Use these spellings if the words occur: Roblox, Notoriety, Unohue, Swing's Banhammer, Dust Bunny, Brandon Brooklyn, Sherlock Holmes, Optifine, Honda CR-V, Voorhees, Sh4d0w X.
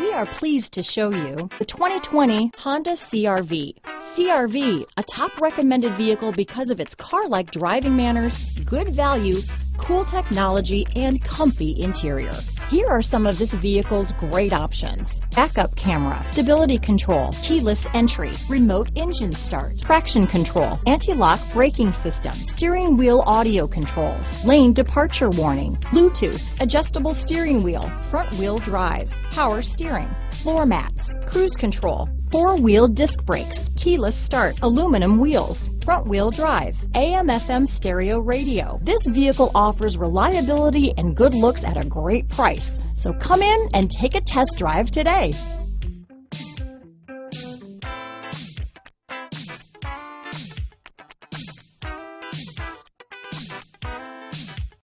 We are pleased to show you the 2020 Honda CR-V. CR-V, a top recommended vehicle because of its car-like driving manners, good value, cool technology, and comfy interior. Here are some of this vehicle's great options: backup camera, stability control, keyless entry, remote engine start, traction control, anti-lock braking system, steering wheel audio controls, lane departure warning, Bluetooth, adjustable steering wheel, front wheel drive, power steering, floor mats, cruise control, four-wheel disc brakes, keyless start, aluminum wheels, front wheel drive, AM/FM stereo radio. This vehicle offers reliability and good looks at a great price. So come in and take a test drive today.